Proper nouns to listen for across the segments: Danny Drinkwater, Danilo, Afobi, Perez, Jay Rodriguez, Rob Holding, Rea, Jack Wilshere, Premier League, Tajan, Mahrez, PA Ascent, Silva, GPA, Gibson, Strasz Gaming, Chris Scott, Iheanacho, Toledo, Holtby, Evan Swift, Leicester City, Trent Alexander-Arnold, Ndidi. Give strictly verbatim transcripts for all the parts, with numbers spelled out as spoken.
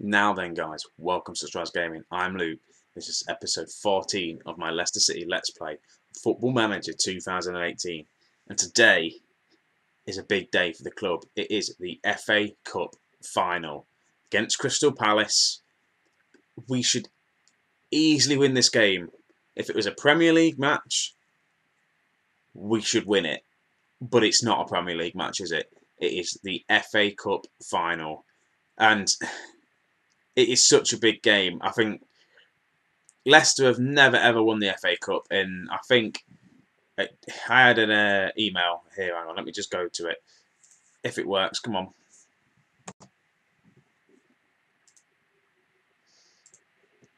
Now then, guys, welcome to Strasz Gaming. I'm Luke. This is episode fourteen of my Leicester City Let's Play Football Manager two thousand eighteen. And today is a big day for the club. It is the F A Cup final against Crystal Palace. We should easily win this game. If it was a Premier League match, we should win it. But it's not a Premier League match, is it? It is the F A Cup final. And it is such a big game. I think Leicester have never, ever won the F A Cup. And I think I had an uh, email here. Hang on, let me just go to it. If it works, come on.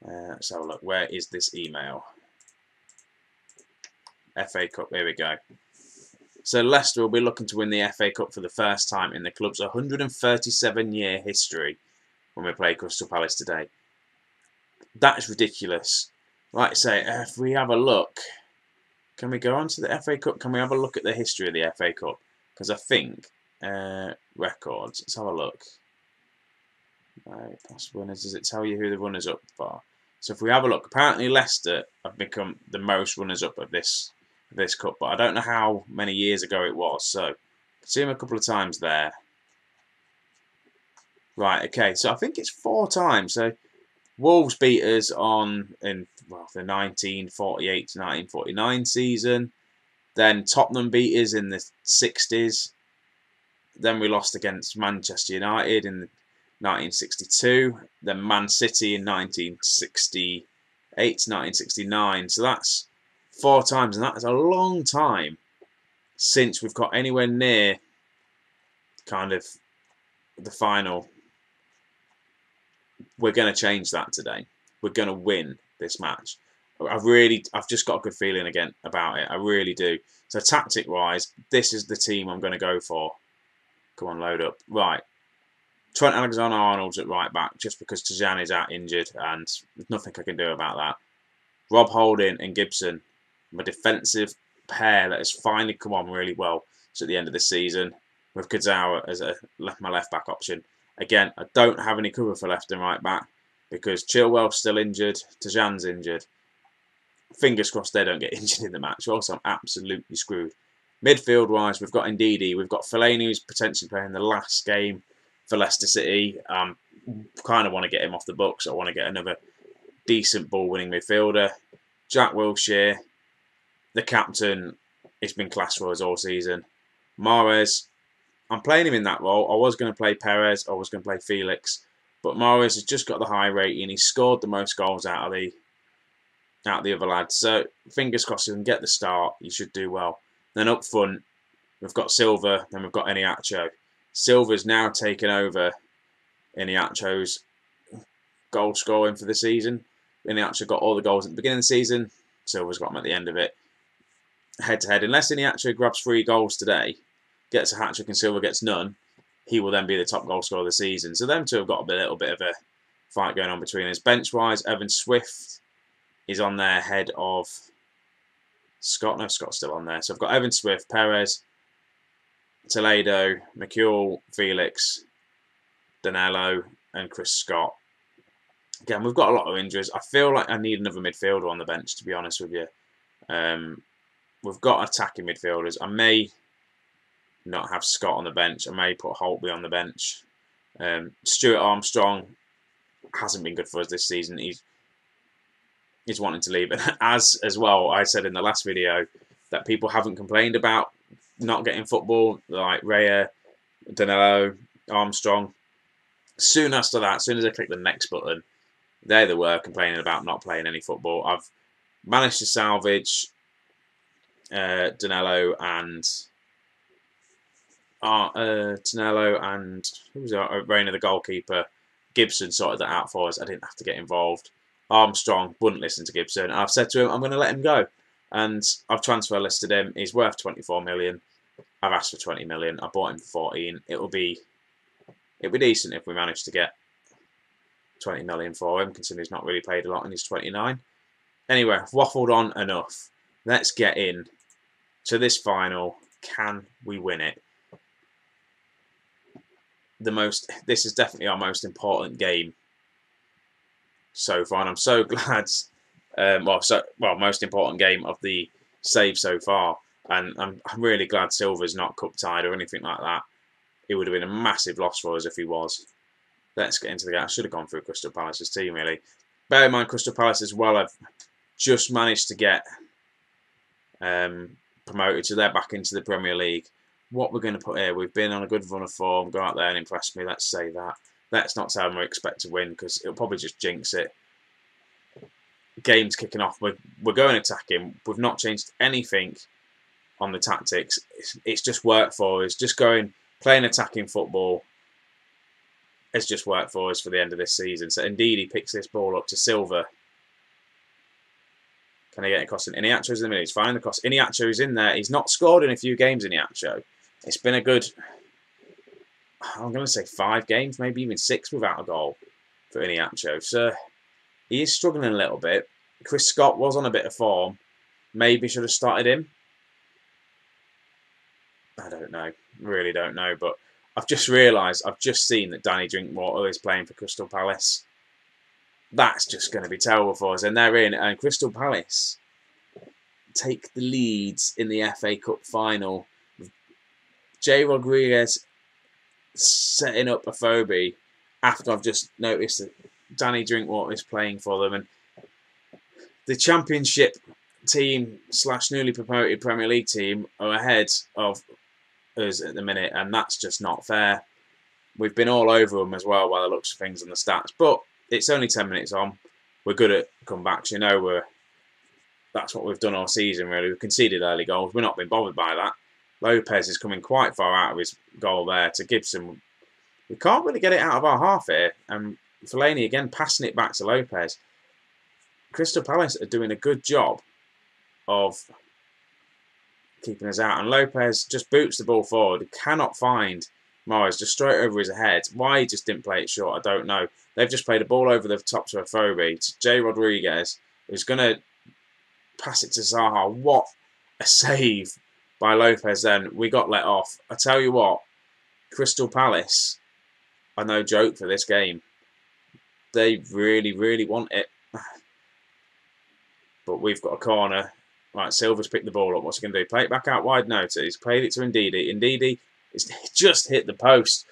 Uh, let's have a look. Where is this email? F A Cup. Here we go. So Leicester will be looking to win the F A Cup for the first time in the club's one hundred thirty-seven year history when we play Crystal Palace today. That is ridiculous. Like I say, if we have a look, can we go on to the F A Cup? Can we have a look at the history of the F A Cup? Because I think, uh, records, let's have a look. No, past winners, does it tell you who the runners up are? So if we have a look, apparently Leicester have become the most runners up of this this cup, but I don't know how many years ago it was, so see him a couple of times there. Right, okay, so I think it's four times. So Wolves beat us on in well the nineteen forty-eight to nineteen forty-nine season, then Tottenham beat us in the sixties, then we lost against Manchester United in nineteen sixty-two, then Man City in nineteen sixty-eight to nineteen sixty-nine, so that's four times, and that is a long time since we've got anywhere near kind of the final. We're going to change that today. We're going to win this match. I've really, I've just got a good feeling again about it. I really do. So tactic-wise, this is the team I'm going to go for. Come on, load up. Right. Trent Alexander-Arnold's at right back just because Tajan is out injured, and there's nothing I can do about that. Rob Holding and Gibson. A defensive pair that has finally come on really well at the end of the season, with Kazawa as a left, my left back option. Again, I don't have any cover for left and right back because Chilwell's still injured, Tajan's injured. Fingers crossed they don't get injured in the match. Also, I'm absolutely screwed. Midfield wise, we've got Ndidi, we've got Fellaini, who's potentially playing the last game for Leicester City. Um, kind of want to get him off the books. I want to get another decent ball winning midfielder. Jack Wilshere, the captain, it's been class for us all season. Mahrez, I'm playing him in that role. I was going to play Perez. I was going to play Felix. But Mahrez has just got the high rating. He scored the most goals out of the out of the other lads. So, fingers crossed, he can get the start. He should do well. Then up front, we've got Silva. Then we've got Iheanacho. Silva's now taken over Iheanacho's goal scoring for the season. Iheanacho got all the goals at the beginning of the season. Silva's got them at the end of it. Head-to-head, -head. Unless Iheanacho grabs three goals today, gets a hat-trick and Silva gets none, he will then be the top goal scorer of the season. So them two have got a little bit of a fight going on between us. Bench-wise, Evan Swift is on there ahead of Scott. No, Scott's still on there. So I've got Evan Swift, Perez, Toledo, McHugh, Felix, Danilo and Chris Scott. Again, we've got a lot of injuries. I feel like I need another midfielder on the bench, to be honest with you. Um... We've got attacking midfielders. I may not have Scott on the bench. I may put Holtby on the bench. Um, Stuart Armstrong hasn't been good for us this season. He's he's wanting to leave. And as as well, I said in the last video that people haven't complained about not getting football, like Rea, Danilo, Armstrong. Soon after that, as soon as I click the next button, there they were complaining about not playing any football. I've managed to salvage Uh, Danilo and uh, uh, Danilo and who was our Reina, the goalkeeper. Gibson sorted that out for us. I didn't have to get involved. Armstrong wouldn't listen to Gibson. I've said to him, I'm going to let him go, and I've transfer listed him. He's worth twenty-four million. I've asked for twenty million. I bought him for fourteen. It'll be it'll be decent if we manage to get twenty million for him, considering he's not really played a lot and he's twenty-nine. Anyway, I've waffled on enough. Let's get in to this final. Can we win it? The most. This is definitely our most important game so far, and I'm so glad. Um, well, so well, most important game of the save so far, and I'm, I'm really glad Silva's not cup tied or anything like that. It would have been a massive loss for us if he was. Let's get into the game. I should have gone through Crystal Palace's team, really. Bear in mind, Crystal Palace as well have just managed to get um, promoted, so they're back into the Premier League. What we're going to put here, we've been on a good run of form, go out there and impress me, let's say that. Let's not tell them we expect to win, because it'll probably just jinx it. Game's kicking off, we're, we're going attacking, we've not changed anything on the tactics. It's, it's just worked for us, just going, playing attacking football has just worked for us for the end of this season. So Ndidi picks this ball up to Silva. Can he get it across? Iheanacho's in the middle, he's finding the cross. Iheanacho's in there, he's not scored in a few games, Iheanacho. It's been a good, I'm going to say five games, maybe even six without a goal for Iheanacho. So he is struggling a little bit. Chris Scott was on a bit of form. Maybe should have started him. I don't know. Really don't know. But I've just realised, I've just seen that Danny Drinkwater is playing for Crystal Palace. That's just going to be terrible for us. And they're in. And Crystal Palace take the leads in the F A Cup final. Jay Rodriguez setting up a phobie after I've just noticed that Danny Drinkwater is playing for them, and the Championship team slash newly promoted Premier League team are ahead of us at the minute, and that's just not fair. We've been all over them as well by the looks of things and the stats, but it's only ten minutes on. We're good at comebacks, you know. We're that's what we've done all season, really. We've conceded early goals. We've not been bothered by that. Lopez is coming quite far out of his goal there to Gibson. We can't really get it out of our half here, and Fellaini again passing it back to Lopez. Crystal Palace are doing a good job of keeping us out, and Lopez just boots the ball forward. He cannot find Mahrez, just straight over his head. Why he just didn't play it short, I don't know. They've just played a ball over the top to a Fobi, to Jay Rodriguez, who's going to pass it to Zaha. What a save by Lopez then. We got let off. I tell you what, Crystal Palace are no joke for this game. They really, really want it. But we've got a corner. Right, Silva's picked the ball up. What's he going to do? Play it back out wide. No, he's played it to Ndidi. Ndidi has just hit the post.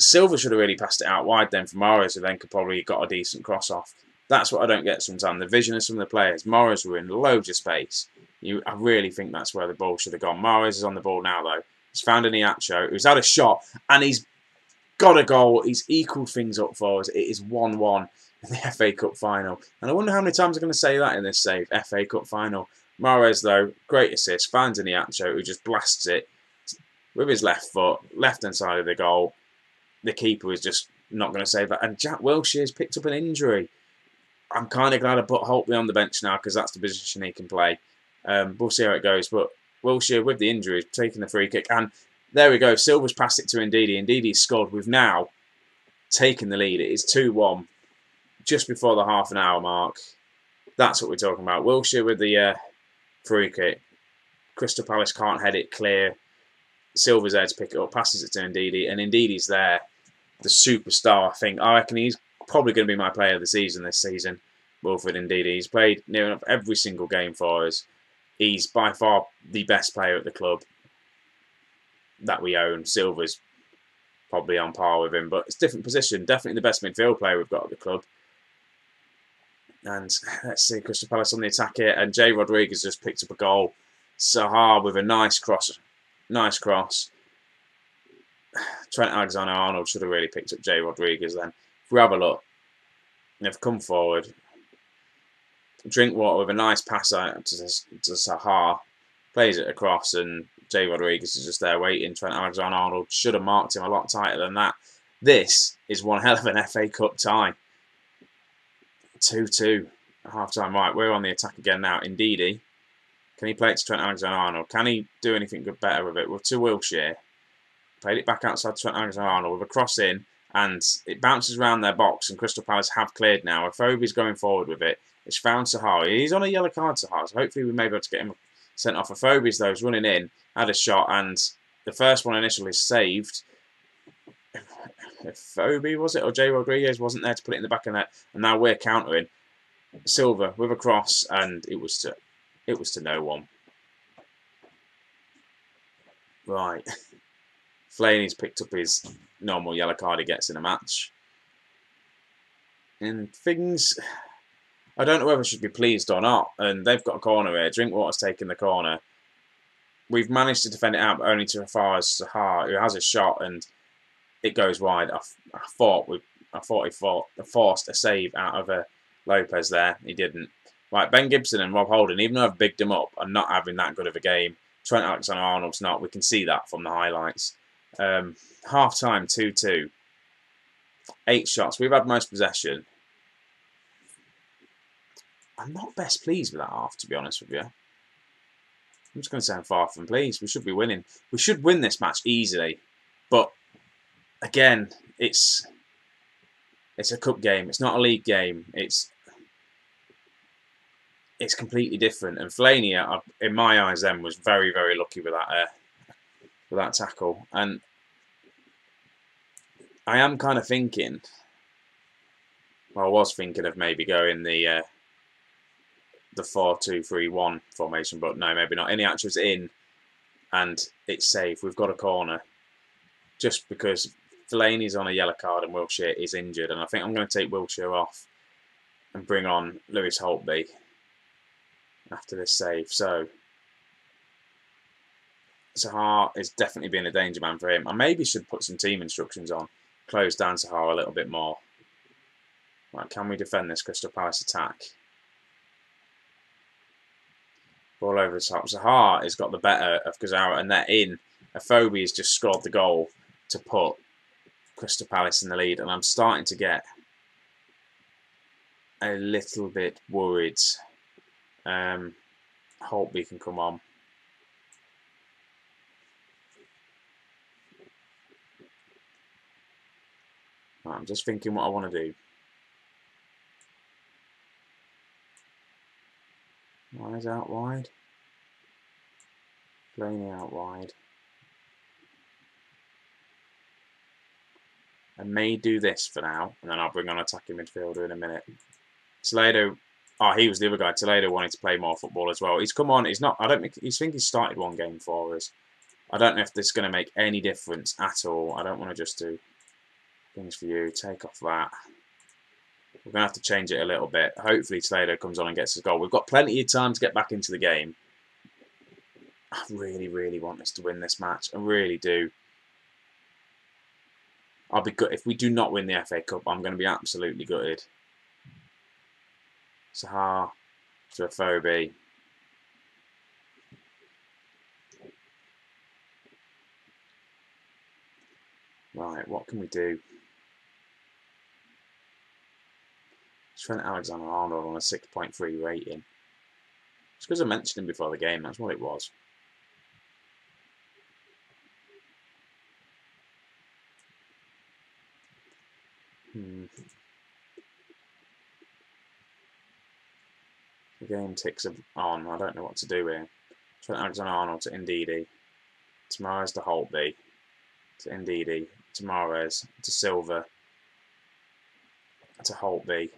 Silva should have really passed it out wide then for Mahrez, who then could probably got a decent cross off. That's what I don't get sometimes. The vision of some of the players. Mahrez were in loads of space. You, I really think that's where the ball should have gone. Mahrez is on the ball now, though. He's found Iheanacho, who's had a shot, and he's got a goal. He's equalled things up for us. It is one one in the F A Cup final. And I wonder how many times I'm going to say that in this save. F A Cup final. Mahrez, though, great assist. Finds Iheanacho, who just blasts it with his left foot, left-hand side of the goal. The keeper is just not going to save that. And Jack Wilshere's picked up an injury. I'm kind of glad I put Holtby on the bench now, because that's the position he can play. Um, we'll see how it goes. But Wilshere, with the injury, taking the free kick. And there we go. Silva's passed it to Ndidi. Ndidi's scored. We've now taken the lead. It is two one just before the half an hour mark. That's what we're talking about. Wilshere with the uh, free kick. Crystal Palace can't head it clear. Silva's there to pick it up. Passes it to Ndidi. And Ndidi's there. The superstar, I think. I reckon he's probably going to be my player of the season this season. Wilfred Ndidi. He's played near enough every single game for us. He's by far the best player at the club that we own. Silva's probably on par with him, but it's a different position. Definitely the best midfield player we've got at the club. And let's see, Crystal Palace on the attack here, and Jay Rodriguez just picked up a goal. Sahar with a nice cross. Nice cross. Trent Alexander-Arnold should have really picked up Jay Rodriguez then. If we have a look, they've come forward. Drinkwater with a nice pass out to, to Sahar. Plays it across, and Jay Rodriguez is just there waiting. Trent Alexander-Arnold should have marked him a lot tighter than that. This is one hell of an F A Cup tie. two two at half-time. Right, we're on the attack again now. Ndidi. Can he play it to Trent Alexander-Arnold? Can he do anything good better with it? Well, to Wilshere. Played it back outside Trent Alexander-Arnold with a cross in, and it bounces around their box, and Crystal Palace have cleared now. Afobi's going forward with it. It's found Sahar. He's on a yellow card, Sahar, so hopefully we may be able to get him sent off. Afobi's, though, is running in, had a shot, and the first one initially saved if Obi was it, or Jay Rodriguez wasn't there to put it in the back of the net, and now we're countering. Silva with a cross, and it was to it was to no one. Right. Fellaini's picked up his normal yellow card he gets in a match. And things, I don't know whether I should be pleased or not. And they've got a corner here. Drinkwater's taking the corner. We've managed to defend it out, but only to as far as Sahar, who has a shot, and it goes wide. I, I thought we, I thought he fought, forced a save out of a Lopez there. He didn't. Right, Ben Gibson and Rob Holding, even though I've bigged them up, are not having that good of a game. Trent Alexander-Arnold's not. We can see that from the highlights. Um, half-time, two two. Eight shots. We've had most possession. I'm not best pleased with that half, to be honest with you. I'm just going to say I'm far from pleased. We should be winning. We should win this match easily. But, again, it's it's a cup game. It's not a league game. It's it's completely different. And Fellaini, in my eyes then, was very, very lucky with that uh, with that tackle. And I am kind of thinking, well, I was thinking of maybe going the... Uh, the four two three one formation, but no, maybe not. Iheanacho's in, and it's safe. We've got a corner. Just because Fellaini's on a yellow card and Wilshere is injured, and I think I'm going to take Wilshere off and bring on Lewis Holtby after this save. So, Sahar is definitely being a danger man for him. I maybe should put some team instructions on. Close down Sahar a little bit more. Right, can we defend this Crystal Palace attack? All over the top. Zaha has got the better of Kazawa and they're in. Afobi has just scored the goal to put Crystal Palace in the lead, and I'm starting to get a little bit worried. Um, Holtby can come on. Right, I'm just thinking what I want to do. Wise out wide. Blaney out wide. I may do this for now, and then I'll bring on an attacking midfielder in a minute. Toledo, oh, he was the other guy. Toledo wanted to play more football as well. He's come on. He's not. I don't think he's think he's started one game for us. I don't know if this is going to make any difference at all. I don't want to just do things for you. Take off that. We're going to have to change it a little bit. Hopefully Toledo comes on and gets his goal. We've got plenty of time to get back into the game. I really, really want us to win this match. I really do. I'll be good. If we do not win the F A Cup, I'm going to be absolutely gutted. Sahar to Afobi. Right, what can we do? Trent Alexander-Arnold on a six point three rating. It's because I mentioned him before the game, that's what it was. Hmm. The game ticks on, I don't know what to do here. Trent Alexander-Arnold to Ndidi. To Mahrez to Holtby. To Ndidi. To Mahrez. To Silva. To Holtby.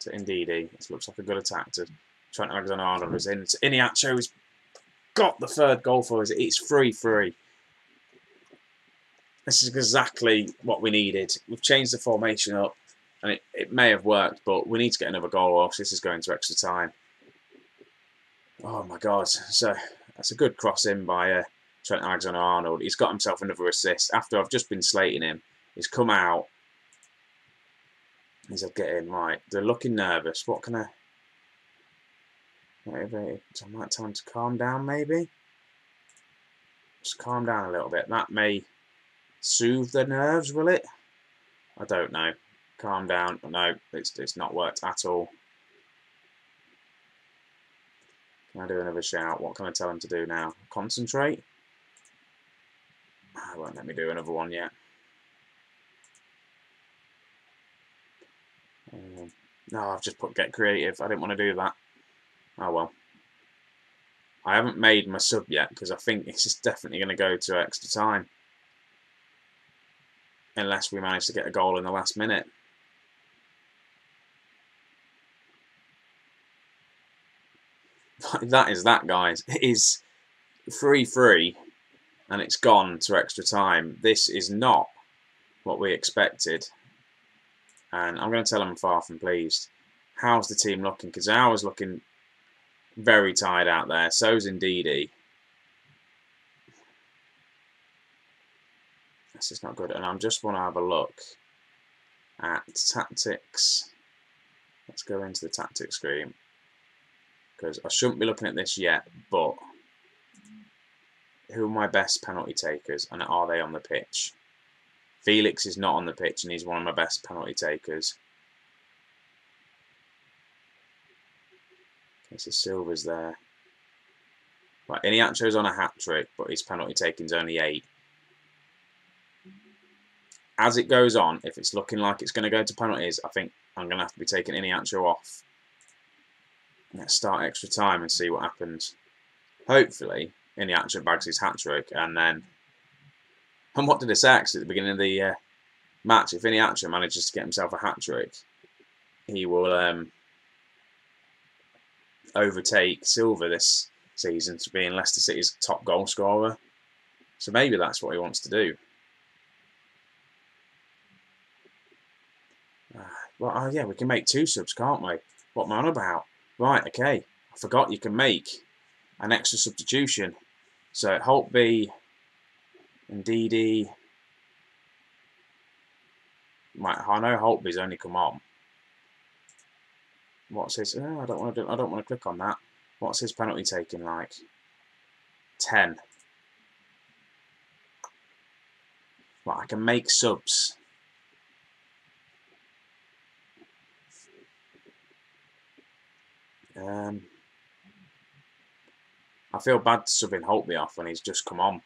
To Ndidi. It looks like a good attack to Trent Alexander-Arnold is in. To Iheanacho, who's got the third goal for us. It's three three. This is exactly what we needed. We've changed the formation up, and it, it may have worked, but we need to get another goal, or else this is going to extra time. Oh, my God. So that's a good cross in by uh, Trent Alexander-Arnold. He's got himself another assist. After I've just been slating him, he's come out. He said, get in, right. They're looking nervous. What can I... Maybe I might tell him to calm down, maybe? Just calm down a little bit. That may soothe their nerves, will it? I don't know. Calm down. No, it's, it's not worked at all. Can I do another shout? What can I tell him to do now? Concentrate? Ah, won't let me do another one yet. Um, no, I've just put get creative. I didn't want to do that. Oh well. I haven't made my sub yet because I think this is definitely going to go to extra time. unless we manage to get a goal in the last minute. That is that, guys. It is three three and it's gone to extra time. This is not what we expected. And I'm going to tell them I'm far from pleased. How's the team looking? Kazawa's looking very tired out there. So's Ndidi. This is not good. And I just want to have a look at tactics. Let's go into the tactics screen, because I shouldn't be looking at this yet, but who are my best penalty takers and are they on the pitch? Felix is not on the pitch and he's one of my best penalty takers. Okay, so Silva's there. Right, Iheanacho's on a hat-trick, but his penalty taking's only eight. As it goes on, if it's looking like it's going to go to penalties, I think I'm going to have to be taking Iheanacho off. Let's start extra time and see what happens. Hopefully, Iheanacho bags his hat-trick and then... And what did I say actually at the beginning of the uh, match? If Iheanacho manages to get himself a hat-trick, he will um, overtake Silva this season to being Leicester City's top goal scorer. So maybe that's what he wants to do. Uh, well, oh yeah, we can make two subs, can't we? What am I on about? Right, okay. I forgot you can make an extra substitution. So Holtby and Ndidi. Right, I know Holtby's only come on. What's his? Oh, I don't want to. Do, I don't want to click on that. What's his penalty taking like? ten. Right, I can make subs. Um, I feel bad subbing Holtby off when he's just come on.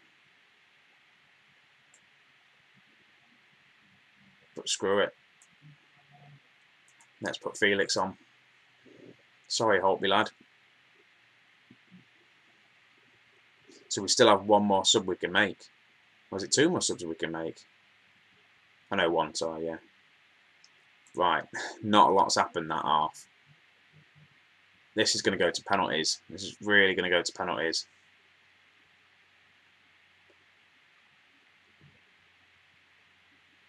But screw it. Let's put Felix on. Sorry, Holtby lad. So we still have one more sub we can make. Or is it two more subs we can make? I know one, sorry, yeah. Right, not a lot's happened that half. This is going to go to penalties. This is really going to go to penalties.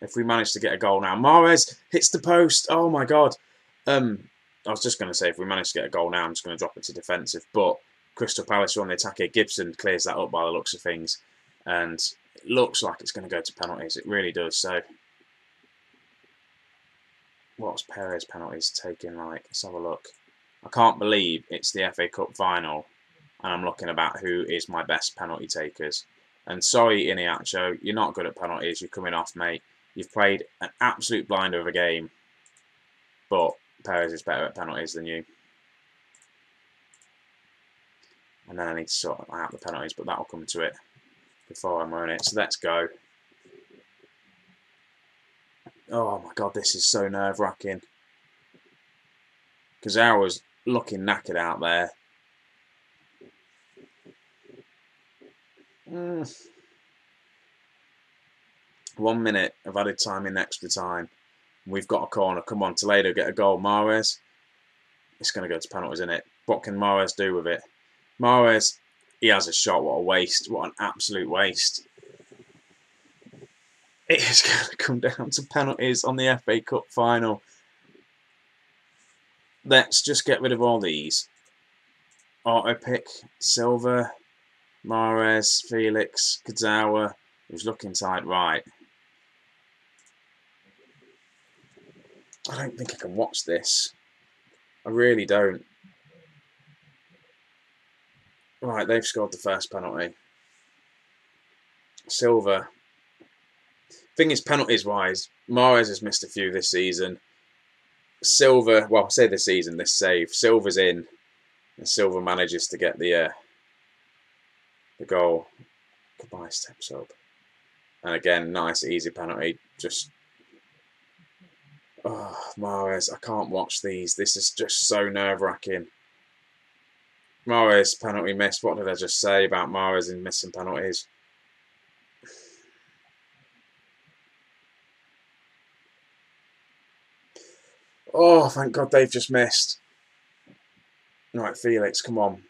If we manage to get a goal now. Mahrez hits the post. Oh, my God. Um, I was just going to say, if we manage to get a goal now, I'm just going to drop it to defensive. But Crystal Palace are on the attack here. Gibson clears that up by the looks of things. And it looks like it's going to go to penalties. It really does. So, what's Perez penalties taking like? Let's have a look. I can't believe it's the F A Cup final and I'm looking about who is my best penalty takers. And sorry, Iheanacho, you're not good at penalties. You're coming off, mate. You've played an absolute blinder of a game. But Perez is better at penalties than you. And then I need to sort out the penalties, but that'll come to it before I'm on it. So let's go. Oh, my God, this is so nerve-wracking. Kazawa's looking knackered out there. Mm. One minute of added time in extra time. We've got a corner. Come on, Toledo, get a goal. Mahrez. It's going to go to penalties, isn't it? What can Mahrez do with it? Mahrez, he has a shot. What a waste. What an absolute waste. It is going to come down to penalties on the F A Cup final. Let's just get rid of all these. Auto pick, Silva, Mahrez, Felix, Kazawa, who's looking tight right. I don't think I can watch this. I really don't. Right, they've scored the first penalty. Silva. Thing is, penalties wise, Mahrez has missed a few this season. Silva, well, I say this season, this save. Silva's in, and Silva manages to get the uh, the goal. Goodbye, steps up, and again, nice easy penalty. Just, oh, Mahrez, I can't watch these. This is just so nerve-wracking. Mahrez penalty missed. What did I just say about Mahrez and missing penalties? Oh, thank God they've just missed. Right, Felix, come on.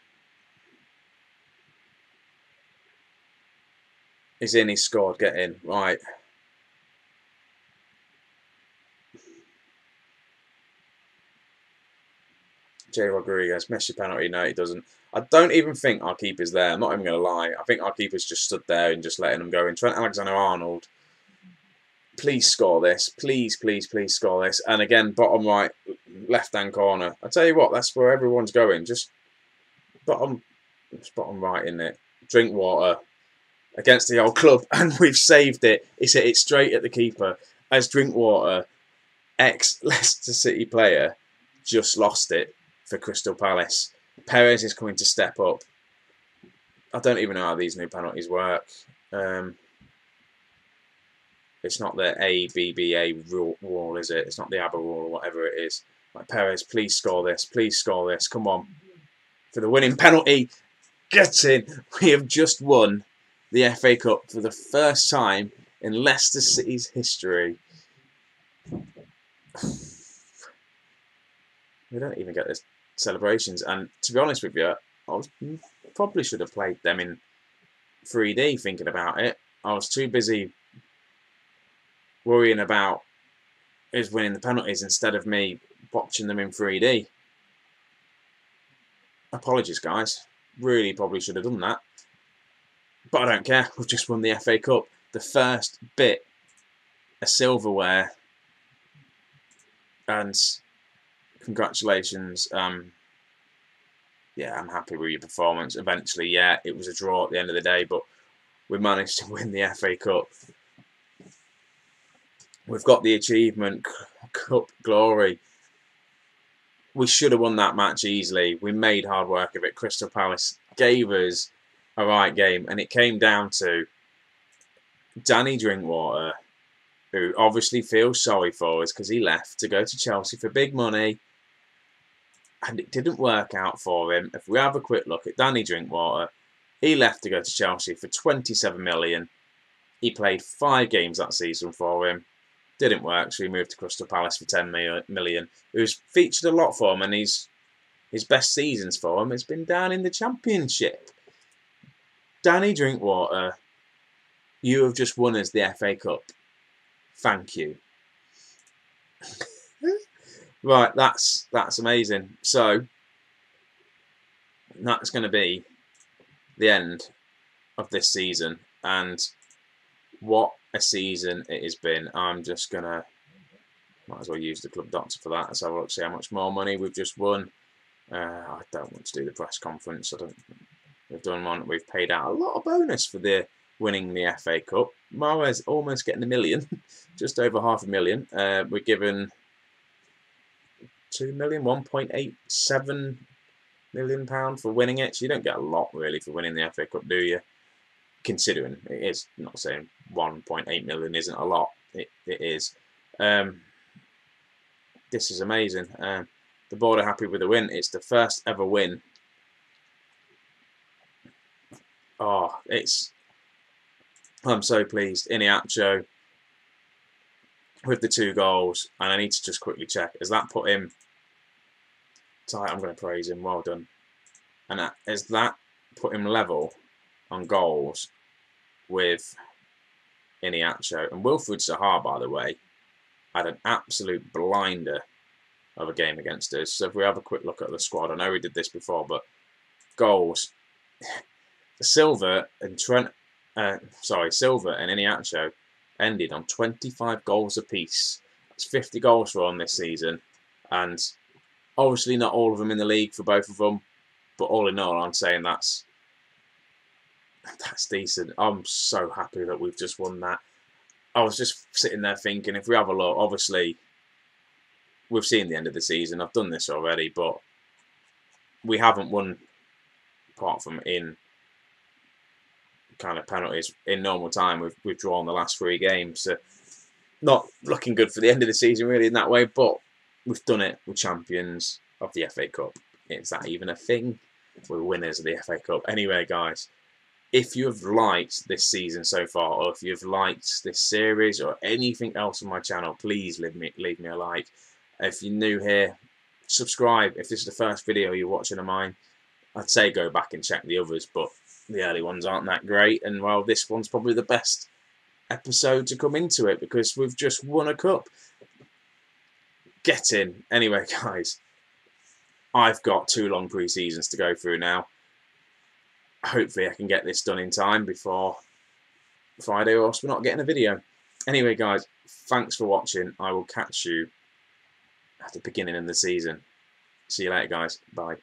He's in, he's scored, get in. Right. Jay Rodriguez, missed your penalty. No, he doesn't. I don't even think our keeper's there. I'm not even going to lie. I think our keeper's just stood there and just letting them go in. Trent Alexander-Arnold, please score this. Please, please, please score this. And again, bottom right, left-hand corner. I tell you what, that's where everyone's going. Just bottom, just bottom right, isn't it? Drinkwater against the old club. And we've saved it. It's hit it straight at the keeper as Drinkwater, ex-Leicester City player, just lost it for Crystal Palace. Perez is coming to step up. I don't even know how these new penalties work. Um... It's not the A B B A rule, rule, is it? It's not the ABBA rule or whatever it is. Like, Perez, please score this. Please score this. Come on. For the winning penalty. Get in. We have just won the F A Cup for the first time in Leicester City's history. We don't even get the celebrations. And to be honest with you, I probably should have played them in three D thinking about it. I was too busy worrying about is winning the penalties instead of me watching them in three D. Apologies, guys. Really probably should have done that. But I don't care. We've just won the F A Cup. The first bit of silverware. And congratulations. Um, yeah, I'm happy with your performance. Eventually, yeah, it was a draw at the end of the day, but we managed to win the F A Cup. We've got the achievement, cup glory. We should have won that match easily. We made hard work of it. Crystal Palace gave us a right game. And it came down to Danny Drinkwater, who obviously feels sorry for us because he left to go to Chelsea for big money. And it didn't work out for him. If we have a quick look at Danny Drinkwater, he left to go to Chelsea for twenty-seven million pounds. He played five games that season for him. Didn't work, so he moved to Crystal Palace for ten million. It was featured a lot for him, and his, his best seasons for him has been down in the Championship. Danny Drinkwater, you have just won us the F A Cup. Thank you. Right, that's, that's amazing. So, that's going to be the end of this season, and what a season it has been. I'm just gonna might as well use the club doctor for that. Let's have a look, see how much more money we've just won. Uh, I don't want to do the press conference. I don't. We've done one. We've paid out a lot of bonus for the winning the F A Cup. Mahrez almost getting a million, just over half a million. Uh, we're given two million, one point eight seven million pound for winning it. So you don't get a lot really for winning the F A Cup, do you? Considering it is, not saying one point eight million isn't a lot, it, it is. Um, this is amazing. Uh, the board are happy with the win. It's the first ever win. Oh, it's. I'm so pleased. Iheanacho with the two goals, and I need to just quickly check. Has that put him tight? I'm going to praise him. Well done. And that, has that put him level on goals with Iheanacho? And Wilfred Sahar, by the way, had an absolute blinder of a game against us. So if we have a quick look at the squad, I know we did this before, but goals. Silva and Trent, uh, sorry, Silva and Iheanacho ended on twenty-five goals apiece. That's fifty goals for on this season, and obviously not all of them in the league for both of them. But all in all, I'm saying that's That's decent. I'm so happy that we've just won that. I was just sitting there thinking, if we have a look, obviously, we've seen the end of the season. I've done this already, but we haven't won, apart from in kind of penalties, in normal time. We've, we've drawn the last three games. So not looking good for the end of the season, really, in that way, but we've done it. We're champions of the F A Cup. Is that even a thing? We're winners of the F A Cup. Anyway, guys, if you have liked this season so far, or if you've liked this series or anything else on my channel, please leave me, leave me a like. If you're new here, subscribe. If this is the first video you're watching of mine, I'd say go back and check the others, but the early ones aren't that great. And, well, this one's probably the best episode to come into it because we've just won a cup. Get in. Anyway, guys, I've got two long pre-seasons to go through now. Hopefully I can get this done in time before Friday or else we're not getting a video. Anyway, guys, thanks for watching. I will catch you at the beginning of the season. See you later, guys. Bye.